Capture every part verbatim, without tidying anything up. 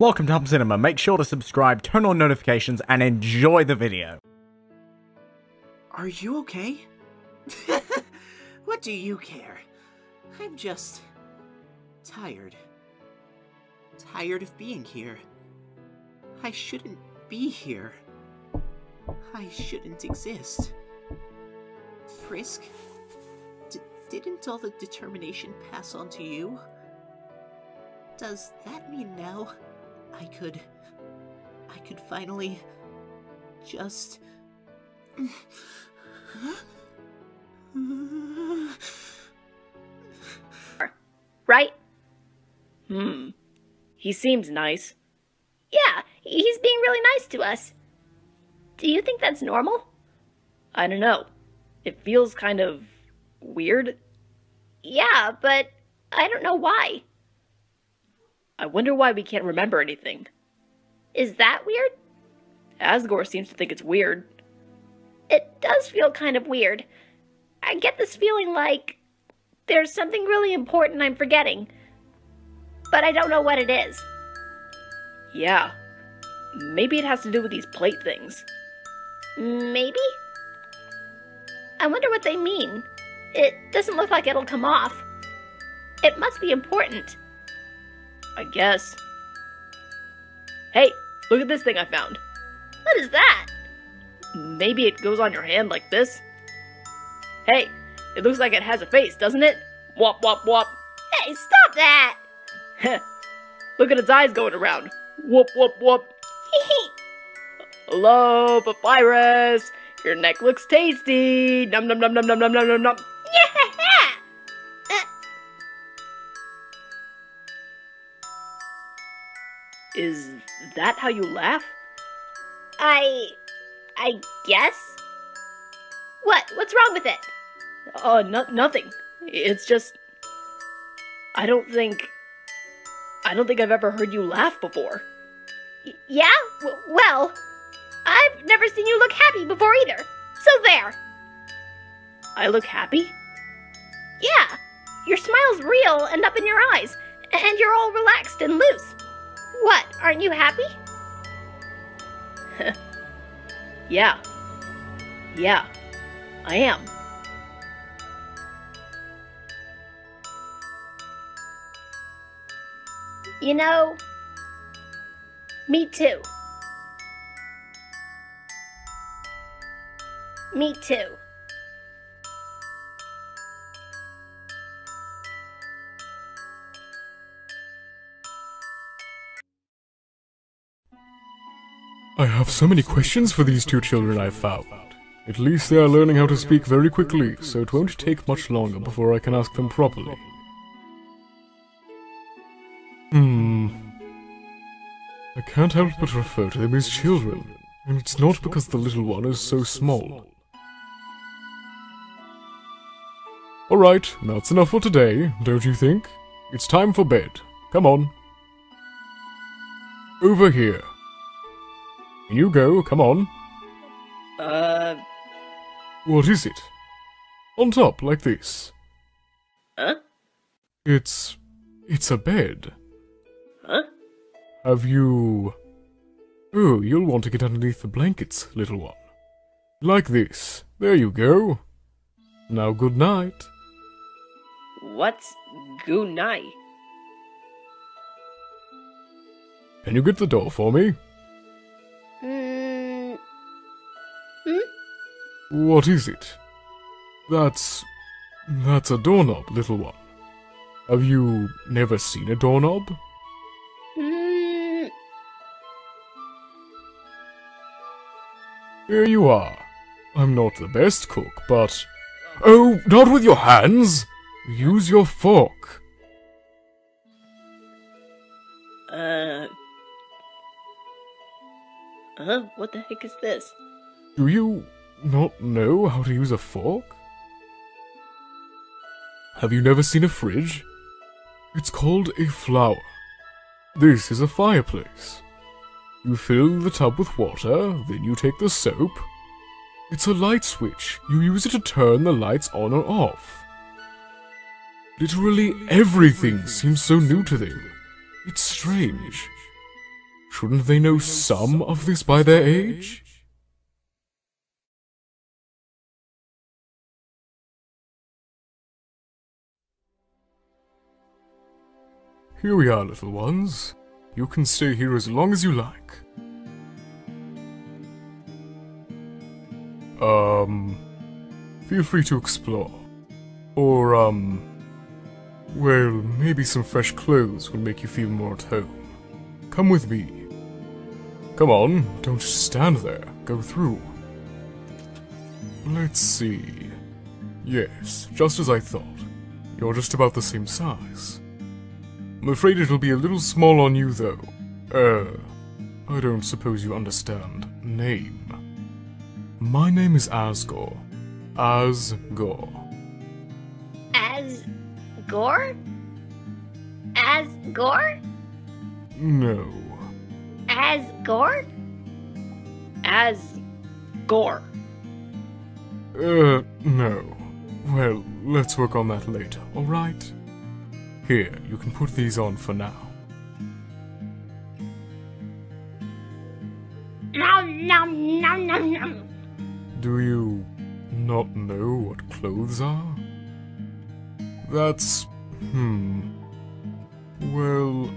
Welcome to Hub Cinema, make sure to subscribe, turn on notifications, and enjoy the video! Are you okay? What do you care? I'm just... tired. Tired of being here. I shouldn't be here. I shouldn't exist. Frisk, d- didn't all the determination pass on to you? Does that mean now... I could... I could finally... just... Right? Hmm. He seems nice. Yeah, he's being really nice to us. Do you think that's normal? I don't know. It feels kind of... weird. Yeah, but I don't know why. I wonder why we can't remember anything. Is that weird? Asgore seems to think it's weird. It does feel kind of weird. I get this feeling like there's something really important I'm forgetting, but I don't know what it is. Yeah, maybe it has to do with these plate things. Maybe? I wonder what they mean. It doesn't look like it'll come off. It must be important. I guess. Hey, look at this thing I found. What is that? Maybe it goes on your hand like this? Hey, it looks like it has a face, doesn't it? Wop, wop, wop. Hey, stop that! Look at its eyes going around. Whoop, whoop, whoop. Hello, Papyrus. Your neck looks tasty. Nom, nom, nom, nom, nom, nom, nom, nom, nom. Is that how you laugh? I... I guess? What? What's wrong with it? Oh, uh, no, nothing. It's just... I don't think... I don't think I've ever heard you laugh before. Y- yeah? W- well, I've never seen you look happy before either. So there. I look happy? Yeah. Your smile's real and up in your eyes. And you're all relaxed and loose. What, aren't you happy? Yeah. Yeah, I am. You know, me too. Me too. I have so many questions for these two children I've found. At least they are learning how to speak very quickly, so it won't take much longer before I can ask them properly. Hmm... I can't help but refer to them as children, and it's not because the little one is so small. Alright, that's enough for today, don't you think? It's time for bed. Come on. Over here. You go, come on. Uh... What is it? On top, like this. Huh? It's... it's a bed. Huh? Have you... Oh, you'll want to get underneath the blankets, little one. Like this. There you go. Now good night. What's good night? Can you get the door for me? Hmm. Hmm? What is it? That's... that's a doorknob, little one. Have you never seen a doorknob? Hmm. Here you are. I'm not the best cook, but... Oh, not with your hands! Use your fork. Uh... Huh? What the heck is this? Do you not know how to use a fork? Have you never seen a fridge? It's called a flower. This is a fireplace. You fill the tub with water, then you take the soap. It's a light switch. You use it to turn the lights on or off. Literally everything seems so new to them. It's strange. Shouldn't they know some of this by their age? Here we are, little ones. You can stay here as long as you like. Um... Feel free to explore. Or, um... well, maybe some fresh clothes would make you feel more at home. Come with me. Come on, don't just stand there. Go through. Let's see... Yes, just as I thought. You're just about the same size. I'm afraid it'll be a little small on you, though. Uh, I don't suppose you understand. Name. My name is Asgore. Asgore. Asgore? Asgore? No. Asgore? Asgore. Uh, no. Well, let's work on that later, alright? Here, you can put these on for now. Nom, nom, nom, nom, nom. Do you not know what clothes are? That's... hmm... Well,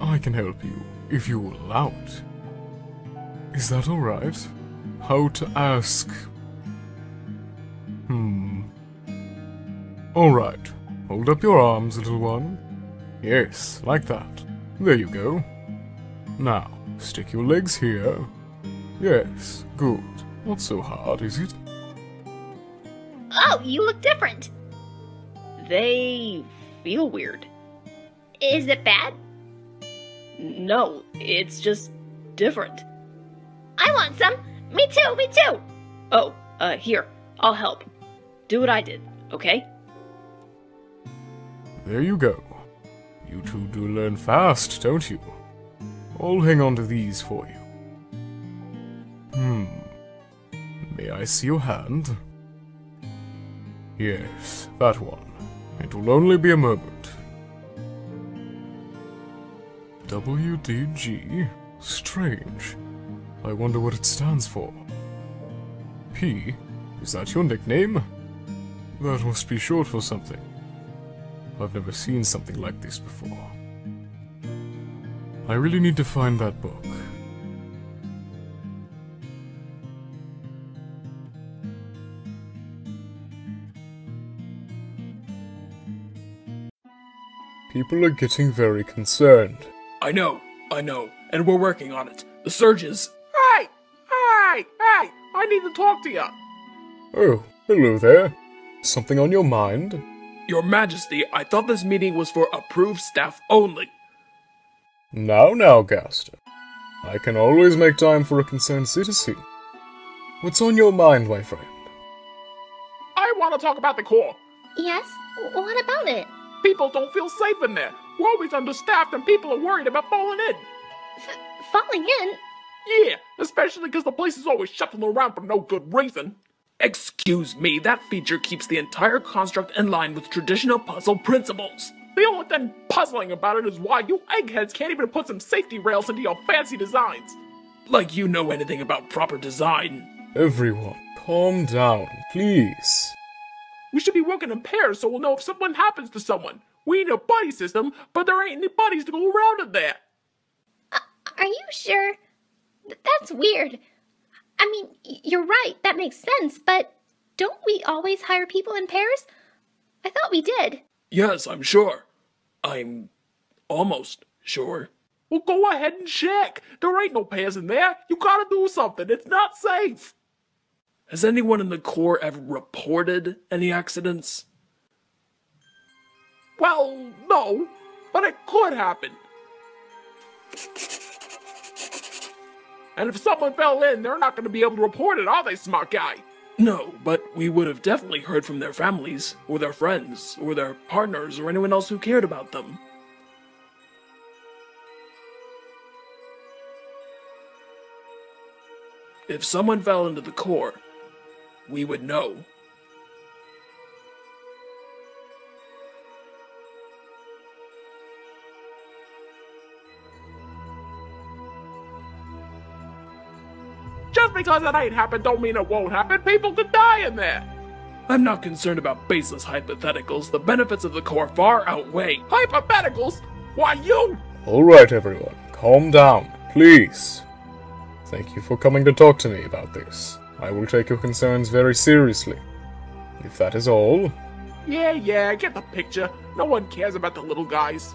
I can help you, if you will allow it. Is that alright? How to ask... Hmm... Alright. Hold up your arms, little one. Yes, like that. There you go. Now, stick your legs here. Yes, good. Not so hard, is it? Oh, you look different. They feel weird. Is it bad? No, it's just different. I want some. Me too, me too. Oh, uh, here. I'll help. Do what I did, okay? There you go. You two do learn fast, don't you? I'll hang on to these for you. Hmm. May I see your hand? Yes, that one. It will only be a moment. W D G? Strange. I wonder what it stands for. P? Is that your nickname? That must be short for something. I've never seen something like this before. I really need to find that book. People are getting very concerned. I know, I know, and we're working on it. The surges... Hey! Hey! Hey! I need to talk to you! Oh, hello there. Something on your mind? Your Majesty, I thought this meeting was for approved staff only. Now, now, Gaster. I can always make time for a concerned citizen. What's on your mind, my friend? I want to talk about the core. Yes? What about it? People don't feel safe in there. We're always understaffed and people are worried about falling in. F falling in? Yeah, especially because the place is always shuffling around for no good reason. Excuse me, that feature keeps the entire construct in line with traditional puzzle principles. The only thing puzzling about it is why you eggheads can't even put some safety rails into your fancy designs. Like you know anything about proper design. Everyone, calm down, please. We should be working in pairs so we'll know if something happens to someone. We need a buddy system, but there ain't any buddies to go around in there. Uh, are you sure? That's weird. I mean, you're right, that makes sense, but don't we always hire people in pairs? I thought we did. Yes, I'm sure. I'm almost sure. Well, go ahead and check. There ain't no pairs in there. You gotta do something. It's not safe. Has anyone in the Corps ever reported any accidents? Well, no, but it could happen. And if someone fell in, they're not going to be able to report it, are they, smart guy? No, but we would have definitely heard from their families, or their friends, or their partners, or anyone else who cared about them. If someone fell into the core, we would know. because it ain't happened don't mean it won't happen. People could die in there. I'm not concerned about baseless hypotheticals. The benefits of the core far outweigh. Hypotheticals? Why, you? Alright, everyone. Calm down, please. Thank you for coming to talk to me about this. I will take your concerns very seriously. If that is all... Yeah, yeah, get the picture. No one cares about the little guys.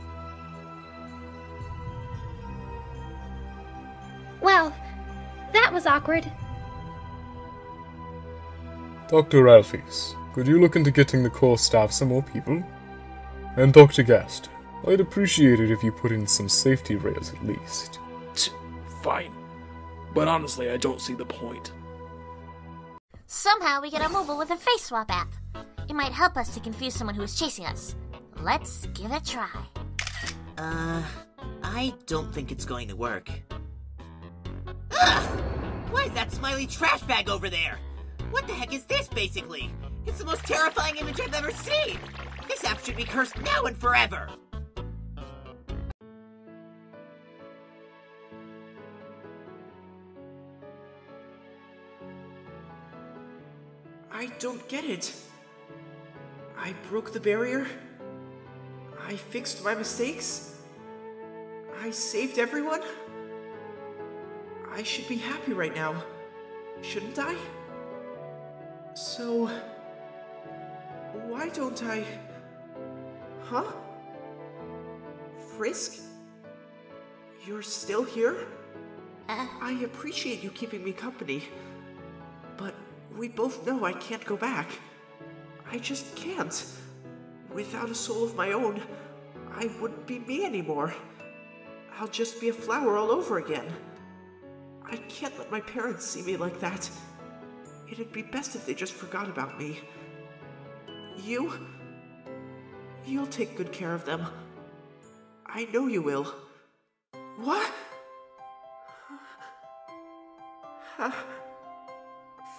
Well, that was awkward. Doctor Alphys, could you look into getting the core staff some more people? And Doctor Gaster, I'd appreciate it if you put in some safety rails at least. Tch, fine. But honestly, I don't see the point. Somehow we get a mobile with a face swap app. It might help us to confuse someone who is chasing us. Let's give it a try. Uh, I don't think it's going to work. Ugh! Why is that smiley trash bag over there? What the heck is this, basically? It's the most terrifying image I've ever seen! This app should be cursed now and forever! I don't get it. I broke the barrier. I fixed my mistakes. I saved everyone. I should be happy right now, shouldn't I? So, why don't I... Huh? Frisk? You're still here? Uh. I appreciate you keeping me company, but we both know I can't go back. I just can't. Without a soul of my own, I wouldn't be me anymore. I'll just be a flower all over again. I can't let my parents see me like that. It'd be best if they just forgot about me. You? You'll take good care of them. I know you will. What? Huh.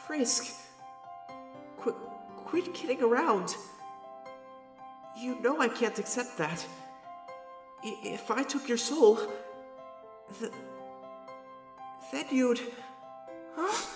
Frisk. Qu quit kidding around. You know I can't accept that. I if I took your soul, th then you'd... Huh?